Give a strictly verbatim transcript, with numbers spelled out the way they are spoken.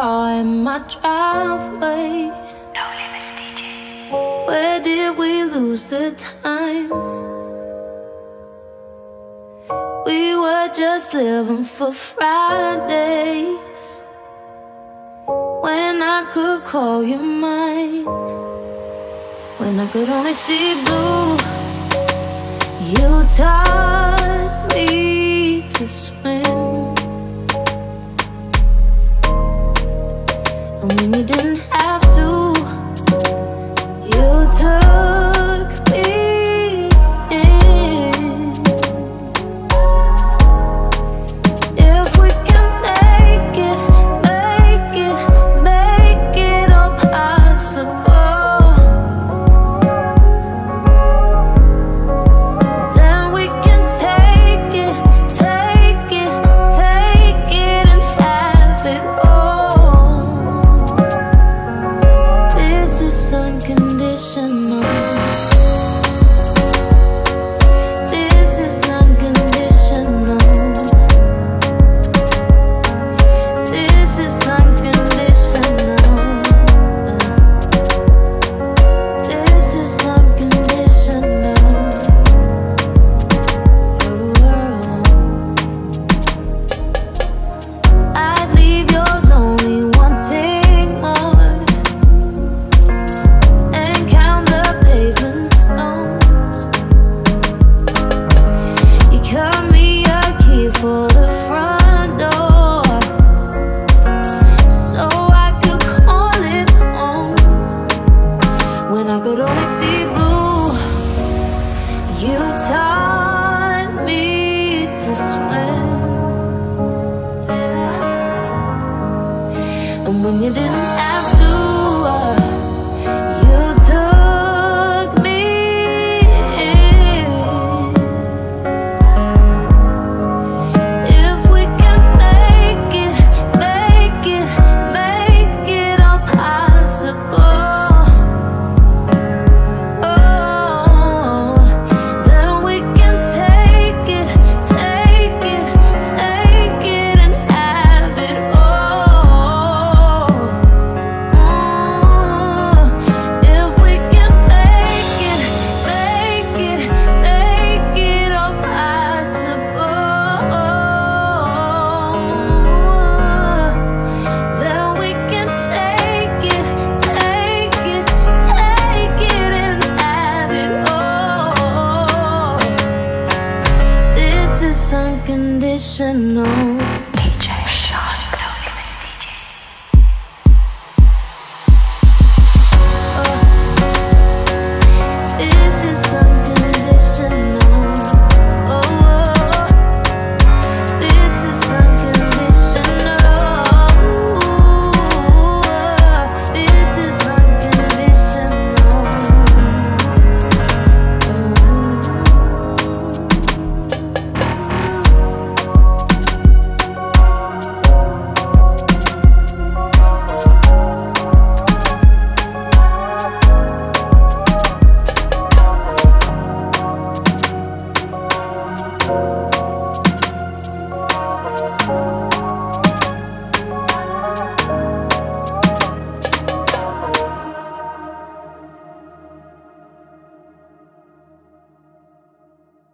car in my driveway. No Limits D J. Where did we lose the time? We were just living for Fridays, when I could call you mine. When I could only see blue, you taught me to swim. And when you didn't have to, you took me in. If we can make it, make it, make it all possible, then we can take it, take it, take it and have it all. This is unconditional. This is unconditional. This is unconditional. This is unconditional. I'd leave yours only wanting. You taught me to swim, yeah. And when you didn't have to, you took me in. If we can make it, make it, make it all possible, unconditional. Oh,